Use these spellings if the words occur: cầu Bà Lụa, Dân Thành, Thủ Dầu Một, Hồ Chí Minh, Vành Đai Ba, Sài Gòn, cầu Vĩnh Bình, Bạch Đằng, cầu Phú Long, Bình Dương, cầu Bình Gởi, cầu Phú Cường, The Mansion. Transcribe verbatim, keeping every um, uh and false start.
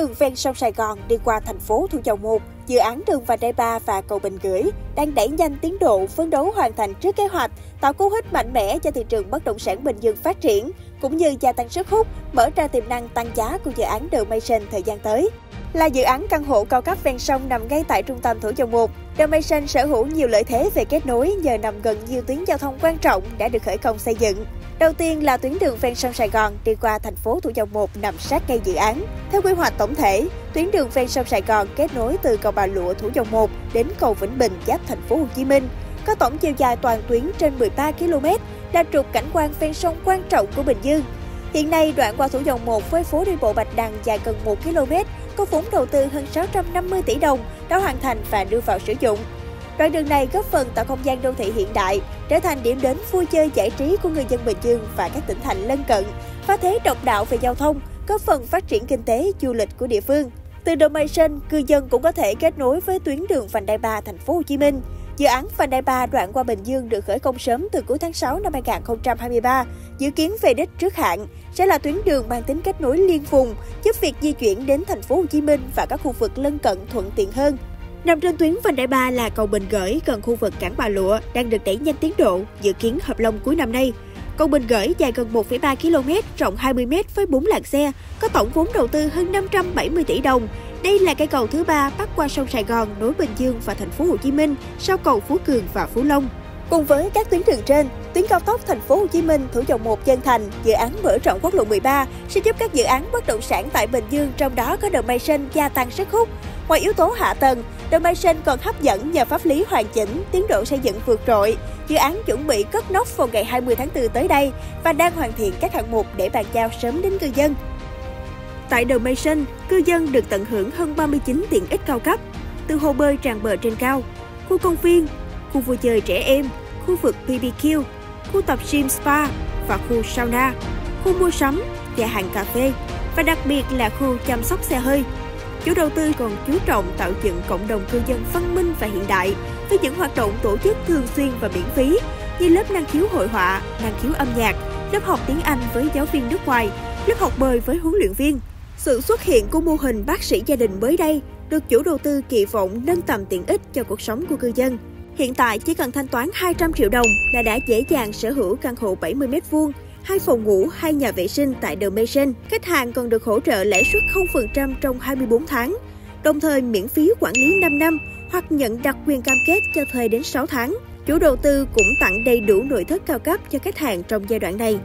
đường ven sông Sài Gòn đi qua thành phố Thủ Dầu Một, dự án đường Vành Đai Ba và cầu Bình Gởi đang đẩy nhanh tiến độ, phấn đấu hoàn thành trước kế hoạch, tạo cú hích mạnh mẽ cho thị trường bất động sản Bình Dương phát triển, cũng như gia tăng sức hút, mở ra tiềm năng tăng giá của dự án The Mansion thời gian tới. Là dự án căn hộ cao cấp ven sông nằm ngay tại trung tâm Thủ Dầu Một, The Mansion sở hữu nhiều lợi thế về kết nối nhờ nằm gần nhiều tuyến giao thông quan trọng đã được khởi công xây dựng. Đầu tiên là tuyến đường ven sông Sài Gòn đi qua thành phố Thủ Dầu Một nằm sát ngay dự án. Theo quy hoạch tổng thể, tuyến đường ven sông Sài Gòn kết nối từ cầu Bà Lụa Thủ Dầu Một đến cầu Vĩnh Bình giáp thành phố Hồ Chí Minh, có tổng chiều dài toàn tuyến trên mười ba ki lô mét, là trục cảnh quan ven sông quan trọng của Bình Dương. Hiện nay, đoạn qua Thủ Dầu Một với phố đi bộ Bạch Đằng dài gần một ki lô mét, có vốn đầu tư hơn sáu trăm năm mươi tỷ đồng đã hoàn thành và đưa vào sử dụng. Đoạn đường này góp phần tạo không gian đô thị hiện đại, trở thành điểm đến vui chơi giải trí của người dân Bình Dương và các tỉnh thành lân cận, và thế độc đạo về giao thông, góp phần phát triển kinh tế, du lịch của địa phương. Từ The Mansion, cư dân cũng có thể kết nối với tuyến đường Vành Đai Ba thành phố Hồ Chí Minh. Dự án Vành Đai Ba đoạn qua Bình Dương được khởi công sớm từ cuối tháng sáu năm hai nghìn không trăm hai mươi ba, dự kiến về đích trước hạn, sẽ là tuyến đường mang tính kết nối liên vùng, giúp việc di chuyển đến thành phố Hồ Chí Minh và các khu vực lân cận thuận tiện hơn. Nằm trên tuyến Vành Đai Ba là cầu Bình Gởi gần khu vực cảng Bà Lụa đang được đẩy nhanh tiến độ, dự kiến hợp long cuối năm nay. Cầu Bình Gởi dài gần một phẩy ba ki lô mét, rộng hai mươi mét với bốn làn xe, có tổng vốn đầu tư hơn năm trăm bảy mươi tỷ đồng. Đây là cây cầu thứ ba bắc qua sông Sài Gòn nối Bình Dương và thành phố Hồ Chí Minh sau cầu Phú Cường và Phú Long. Cùng với các tuyến đường trên, tuyến cao tốc thành phố Hồ Chí Minh Thủ Dầu Một Dân Thành, dự án mở rộng quốc lộ mười ba sẽ giúp các dự án bất động sản tại Bình Dương, trong đó có The Mansion, gia tăng sức hút. Ngoài yếu tố hạ tầng, The Mansion còn hấp dẫn nhờ pháp lý hoàn chỉnh, tiến độ xây dựng vượt trội. Dự án chuẩn bị cất nóc vào ngày hai mươi tháng tư tới đây và đang hoàn thiện các hạng mục để bàn giao sớm đến cư dân. Tại The Mansion, cư dân được tận hưởng hơn ba mươi chín tiện ích cao cấp, từ hồ bơi tràn bờ trên cao, khu công viên, khu vui chơi trẻ em, khu vực bê bê kiu, khu tập gym spa và khu sauna, khu mua sắm, nhà hàng cà phê và đặc biệt là khu chăm sóc xe hơi. Chủ đầu tư còn chú trọng tạo dựng cộng đồng cư dân văn minh và hiện đại với những hoạt động tổ chức thường xuyên và miễn phí như lớp năng khiếu hội họa, năng khiếu âm nhạc, lớp học tiếng Anh với giáo viên nước ngoài, lớp học bơi với huấn luyện viên. Sự xuất hiện của mô hình bác sĩ gia đình mới đây được chủ đầu tư kỳ vọng nâng tầm tiện ích cho cuộc sống của cư dân. Hiện tại chỉ cần thanh toán hai trăm triệu đồng là đã dễ dàng sở hữu căn hộ bảy mươi mét vuông, hai phòng ngủ, hai nhà vệ sinh tại The Mansion. Khách hàng còn được hỗ trợ lãi suất không phần trăm trong hai mươi bốn tháng, đồng thời miễn phí quản lý năm năm hoặc nhận đặc quyền cam kết cho thuê đến sáu tháng. Chủ đầu tư cũng tặng đầy đủ nội thất cao cấp cho khách hàng trong giai đoạn này.